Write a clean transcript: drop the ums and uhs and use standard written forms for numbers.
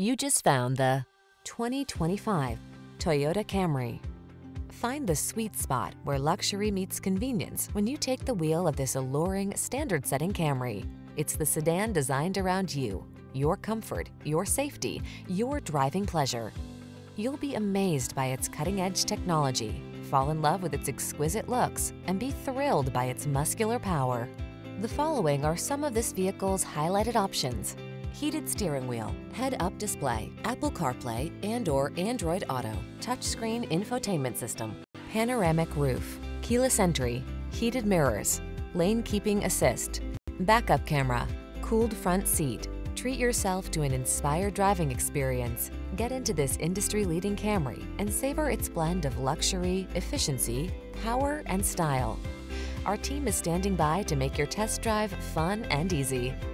You just found the 2025 Toyota Camry. Find the sweet spot where luxury meets convenience when you take the wheel of this alluring, standard-setting Camry. It's the sedan designed around you, your comfort, your safety, your driving pleasure. You'll be amazed by its cutting-edge technology, fall in love with its exquisite looks, and be thrilled by its muscular power. The following are some of this vehicle's highlighted options: heated steering wheel, head-up display, Apple CarPlay and/or Android Auto, touchscreen infotainment system, panoramic roof, keyless entry, heated mirrors, lane keeping assist, backup camera, cooled front seat. Treat yourself to an inspired driving experience. Get into this industry-leading Camry and savor its blend of luxury, efficiency, power, and style. Our team is standing by to make your test drive fun and easy.